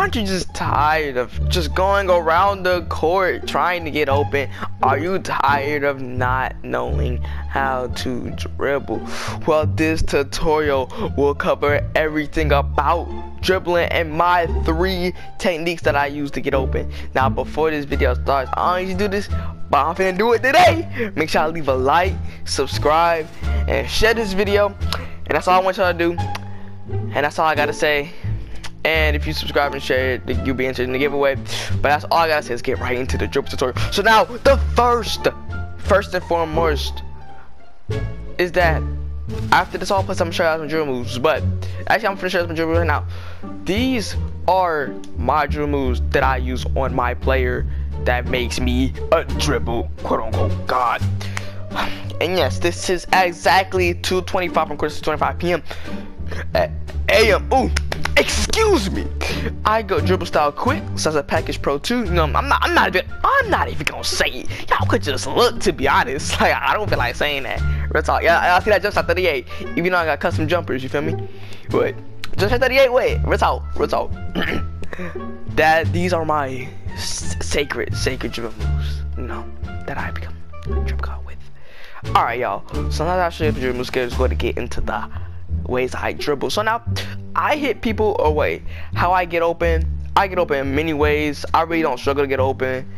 aren't you just tired of just going around the court trying to get open? Are you tired of not knowing how to dribble? Well, this tutorial will cover everything about dribbling and my 3 techniques that I use to get open. Now, before this video starts, I don't need to do this, but I'm finna do it today. Make sure I leave a like, subscribe, and share this video. And that's all I want y'all to do. And that's all I gotta say. And if you subscribe and share it, you'll be interested in the giveaway. But that's all I gotta say is get right into the dribble tutorial. So now, the first and foremost, is that after this all plus, I'm sure I have some dribble moves. But actually, I'm finna share some dribble moves right now. These are my dribble moves that I use on my player that makes me a dribble, quote unquote, god. And yes, this is exactly 2:25 from quarter to 25 p.m. a.m. Ooh, excuse me. I go dribble style quick, so as a package pro 2. You know, I'm not even gonna say it. Y'all could just look, to be honest. Like, I don't feel like saying that. That's all. Yeah, I see that jump shot 38. Even though I got custom jumpers, you feel me? But jump shot 38. Wait, that's all. That these are my sacred dribble moves. You know, that I become dribble god with. All right, y'all. So now that I show you the dribble moves, let's go to get into the ways I dribble. So now I hit people away. How I get open, I get open in many ways. I really don't struggle to get open,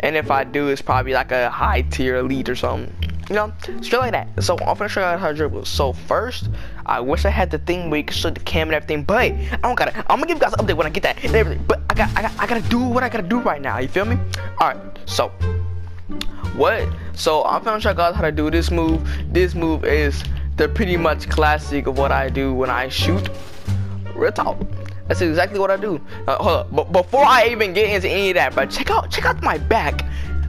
and if I do, it's probably like a high tier elite or something, you know, straight like that. So I'm gonna show you how to dribble. So first, I wish I had the thing where you could show the cam and everything, but I don't got it. I'm gonna give you guys an update when I get that and everything, but I gotta do what I gotta do right now, you feel me? All right, so I'm gonna show you guys how to do this move. This move is the pretty much classic of what I do when I shoot. Real talk. That's exactly what I do. Hold up. But before I even get into any of that, bro, check out my back.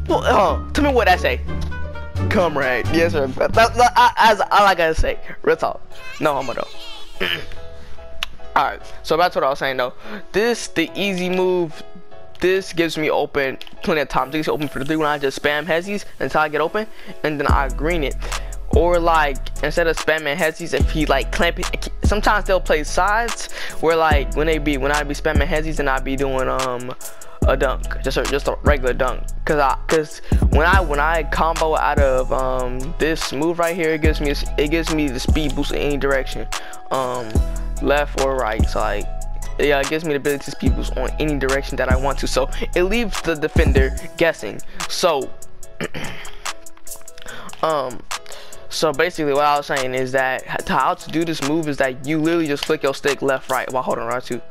Well, tell me what I say. Comrade. Yes, sir. That's all I gotta say. Real talk. No homo though. Alright, so that's what I was saying though. This the easy move. This gives me open plenty of times. It gets open for the 3 when I just spam hezzies until I get open, and then I green it. Or like, instead of spamming hezzies, if he like clamp it, sometimes they'll play sides where like when I be spamming hezzies and I be doing a dunk, just a regular dunk, cause when I combo out of this move right here, it gives me the speed boost in any direction, left or right. So like, yeah, it gives me the ability to speed boost on any direction that I want to. So it leaves the defender guessing. So so basically what I was saying is that how to do this move is that you literally just flick your stick left, right, while holding right to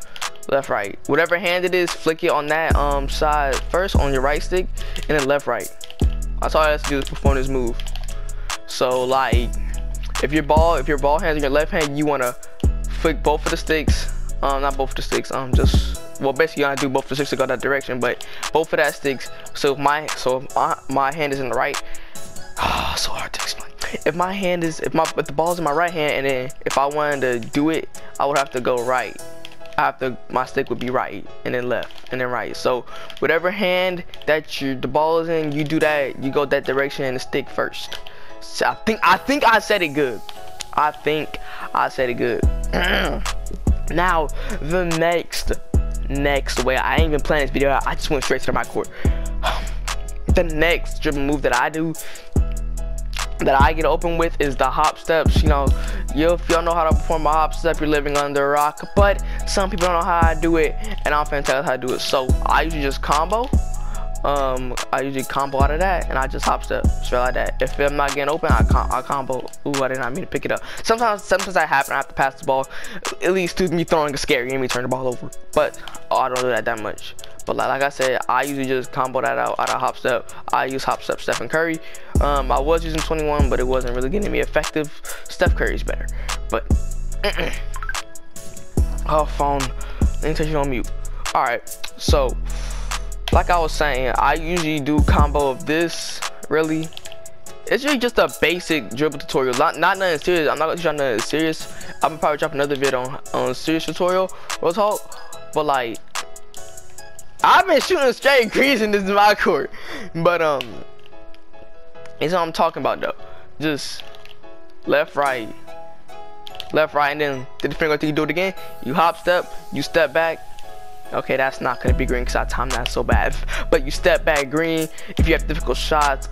left, right, whatever hand it is, flick it on that side first on your right stick, and then left, right. That's all I have to do is perform this move. So like, if your ball hand's in your left hand, you want to flick both of the sticks, not both of the sticks, just, well, basically I do both of the sticks to go that direction, but both of that sticks. So if my hand is in the right, oh, so hard to explain. If the ball's in my right hand, and then if I wanted to do it, I would have to go right. My stick would be right, and then left, and then right. So whatever hand that the ball is in, you do that. You go that direction and the stick first. So I think I said it good. I think I said it good. Now the next way. I ain't even planned this video. I just went straight to my court. The next dribble move that I do, that I get open with, is the hop steps. You know, if y'all know how to perform a hop step, you're living under a rock. But some people don't know how I do it, and I'm fantastic how to do it. So I usually just combo. I usually combo out of that, and I just hop step straight like that. If I'm not getting open, I combo. Ooh, I did not mean to pick it up. Sometimes that happens. I have to pass the ball. It leads to me throwing a scary and me turn the ball over. But I don't do that much. But like I said, I usually just combo that out of hop step. I use hop step Stephen Curry. I was using 21, but it wasn't really getting me effective. Steph Curry's better. But oh, phone. Let me touch you on mute. All right. So like I was saying, I usually do combo of this. Really, it's really just a basic dribble tutorial. Not nothing serious. I'm not gonna teach you nothing serious. I'm gonna probably drop another video on serious tutorial. Real talk. But like, I've been shooting straight greens in this my court, but it's what I'm talking about though. Just left, right, and then the defender. You do it again. You hop step, you step back, Okay, that's not gonna be green because I timed that so bad. But you step back green if you have difficult shots.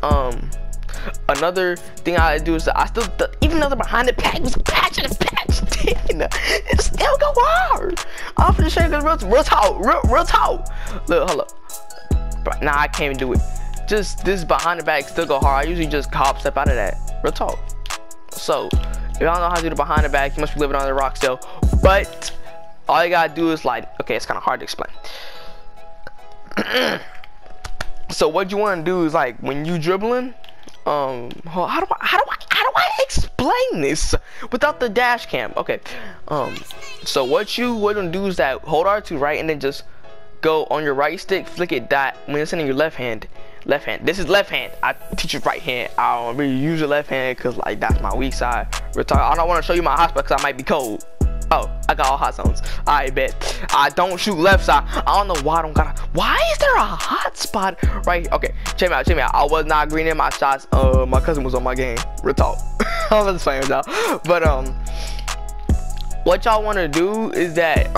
Another thing I do is that I still, even though they're behind the pack, was patching the patch, damn, it still go hard. I'm finna show you guys real talk. Look, hold up. Nah, I can't even do it. Just this behind the back still go hard. I usually just hop step out of that. Real talk. So, if y'all know how to do the behind the back, you must be living on the rock still. But all you gotta do is like, okay, it's kind of hard to explain. So what you want to do is like when you dribbling, how do I explain this without the dash cam? Okay, so what you wouldn't do is that hold R2 right and then just go on your right stick, flick it dot when it's in your left hand. This is left hand. I teach you right hand. I don't really use your left hand because like that's my weak side. I don't want to show you my hotspot because I might be cold. Oh, I got all hot zones. I bet I don't shoot left side. I don't know why I don't got. Why is there a hot spot right here? Okay, check me out, check me out. I was not green in my shots. My cousin was on my game. Real talk. I was playing y'all. But what y'all want to do is that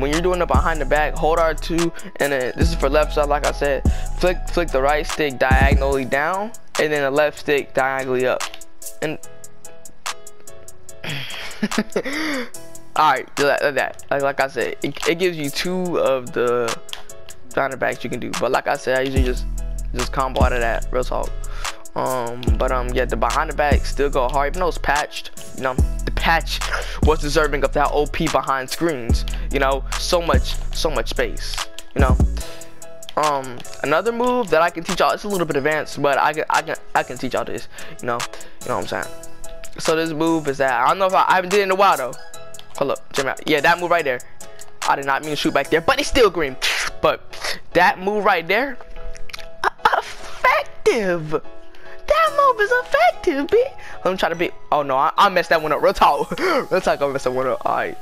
when you're doing the behind the back, hold R2, and then this is for left side. Like I said, flick the right stick diagonally down, and then the left stick diagonally up, and. Alright, like I said, it gives you two of the counterbacks you can do. But like I said, I usually just combo out of that, real talk. Yeah, the behind the back still go hard, even though it's patched. You know, the patch was deserving of that OP behind screens. You know, so much space. You know, another move that I can teach y'all. It's a little bit advanced, but I can teach y'all this. You know what I'm saying. So this move is that I don't know if I haven't did it in a while though. Hold up, check me out. Yeah, that move right there. I did not mean to shoot back there, but it's still green. But that move right there, effective. That move is effective, bitch. I'm trying to be. Oh no, I messed that one up. Real talk. Real talk, I messed that one up. All right.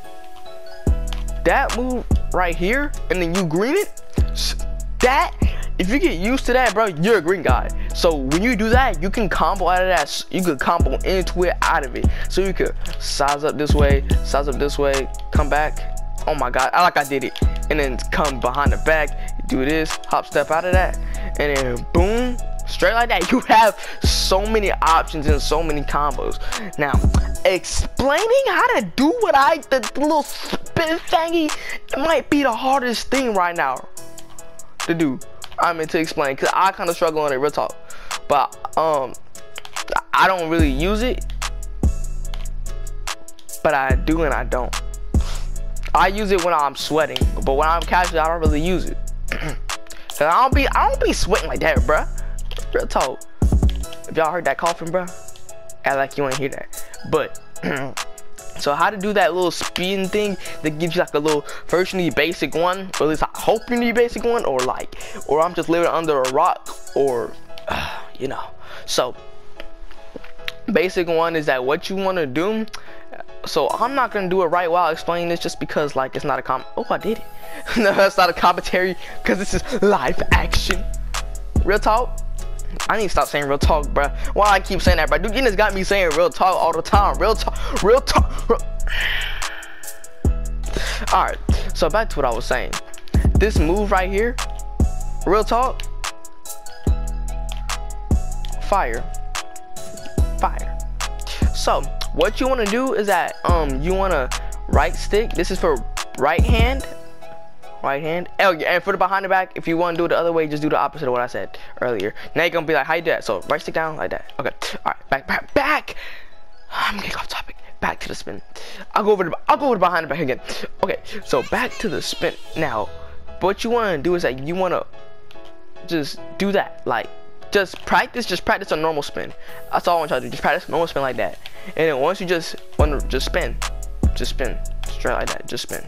That move right here, and then you green it. That, if you get used to that, bro, you're a green guy. So when you do that, you can combo out of that. You can combo into it, out of it. So you could size up this way, come back. Oh my God, I like I did it. And then come behind the back, do this, hop step out of that. And then boom, straight like that. You have so many options and so many combos. Now, explaining how to do what the little spin thingy, it might be the hardest thing right now to do. I mean to explain, cause I kind of struggle on it, real talk. But I don't really use it, but I do and I don't. I use it when I'm sweating, but when I'm casual, I don't really use it. Cause I don't be sweating like that, bruh. Real talk. If y'all heard that coughing, bruh, act like you ain't hear that. But. So how to do that little spin thing that gives you like a little first you need basic one, or at least I hope you need basic one, or like, or I'm just living under a rock, or you know. So basic one is that what you want to do. So I'm not gonna do it right while explaining this, just because like it's not a oh I did it. No, that's not a commentary because this is live action. Real talk. I need to stop saying real talk, bruh. Why I keep saying that, bruh? Dude, you just got me saying real talk all the time. Real talk. Alright, so back to what I was saying. This move right here, real talk, fire. So, what you want to do is that, you want to right stick. This is for right hand. Oh yeah, and for the behind the back, if you want to do it the other way, just do the opposite of what I said earlier. Now you're gonna be like, how you do that? So right stick down like that. Okay, all right, back. I'm getting off topic. Back to the spin. I'll go over the behind the back again. Okay, so back to the spin. Now what you want to do is that you want to just do that, like just practice a normal spin. That's all I want y'all to do. Just practice normal spin like that, and then once you just spin straight like that, just spin.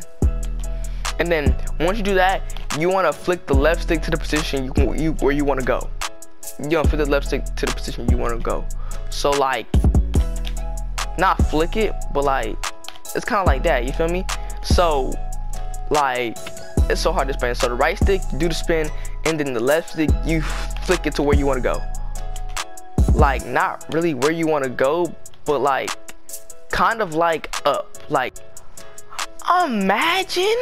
And then once you do that, you want to flick the left stick to the position where you want to go. You know, flick the left stick to the position you want to go. So like, not flick it, but like, it's kind of like that. You feel me? So like, it's so hard to explain. So the right stick, you do the spin, and then the left stick, you flick it to where you want to go. Like, not really where you want to go, but like, kind of like up. Like, imagine.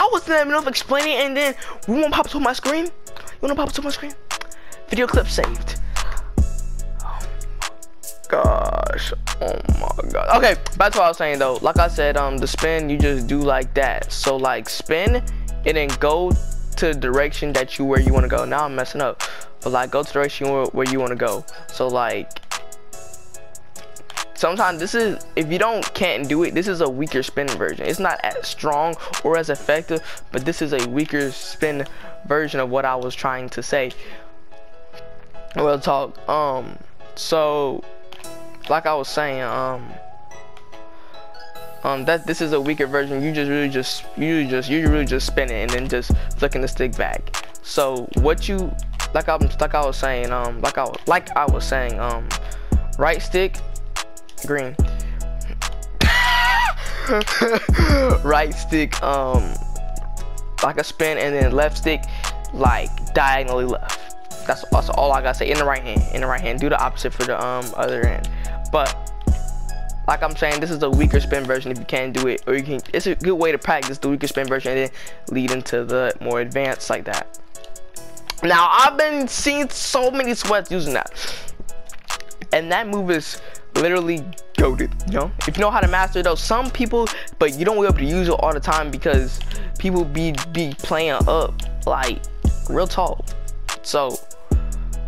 I was not enough explaining, and then we won't pop to my screen. You wanna pop to my screen? Video clip saved. Oh my gosh. Oh my god. Okay, back to what I was saying though. Like I said, the spin, you just do like that. So like spin and then go to the direction that you where you wanna go. Now I'm messing up. But like go to the direction where you wanna go. So like sometimes this is, if you can't do it, this is a weaker spin version. It's not as strong or as effective, but this is a weaker spin version of what I was trying to say. We'll talk. So like I was saying, that this is a weaker version. You just really just you really just spin it and then just flicking the stick back. So what you like I was saying, right stick green, right stick like a spin, and then left stick like diagonally left. That's all I gotta say. In the right hand, do the opposite for the other hand. But like I'm saying, this is a weaker spin version if you can't do it, or you can. It's a good way to practice the weaker spin version and then lead into the more advanced like that. Now I've been seeing so many sweats using that, and that move is literally goated, you know. If you know how to master it though, some people, but you don't be able to use it all the time because people be playing up, like real talk. So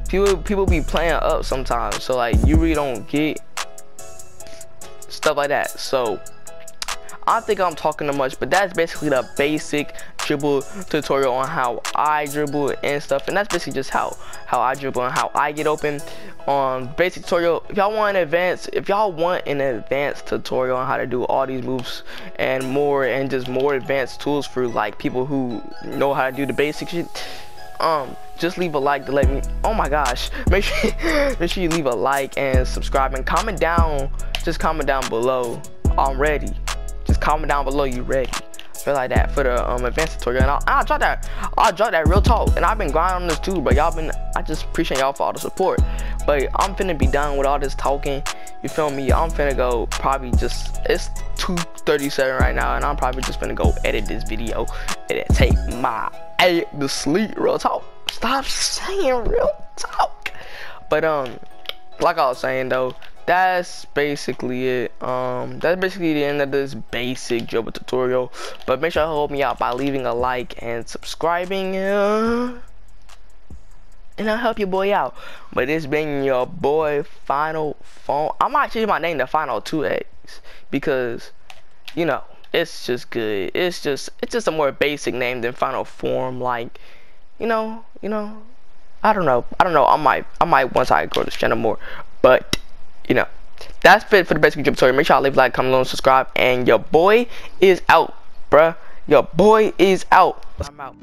people be playing up sometimes. So like you really don't get stuff like that. So I don't think I'm talking too much, but that's basically the basic dribble tutorial on how I dribble and stuff, and that's basically just how I dribble and how I get open. On basic tutorial. If y'all want an advanced, tutorial on how to do all these moves and more, and just more advanced tools for like people who know how to do the basic shit, just leave a like to let me. Oh my gosh! Make sure you leave a like and subscribe and comment down. Just comment down below. I'm ready. Just comment down below. You ready? Feel like that for the advanced tutorial, and I'll drop that real talk. And I've been grinding on this too, but y'all been. I just appreciate y'all for all the support. But I'm finna be done with all this talking. You feel me? I'm finna go probably just. It's 2:37 right now, and I'm probably just finna go edit this video and take my ass to sleep. Real talk. Stop saying real talk. But like I was saying though, that's basically it. That's basically the end of this basic dribble tutorial. But make sure you help me out by leaving a like and subscribing, and I'll help your boy out. But it's been your boy Final Phone. I might change my name to Final 2X because, you know, it's just good. It's just a more basic name than Final Form. Like, you know. I don't know. I might once I grow this channel more, but. You know, that's it for the basic dribble tutorial. Make sure y'all leave a like, comment below, and subscribe. And your boy is out, bruh. Your boy is out. I'm out.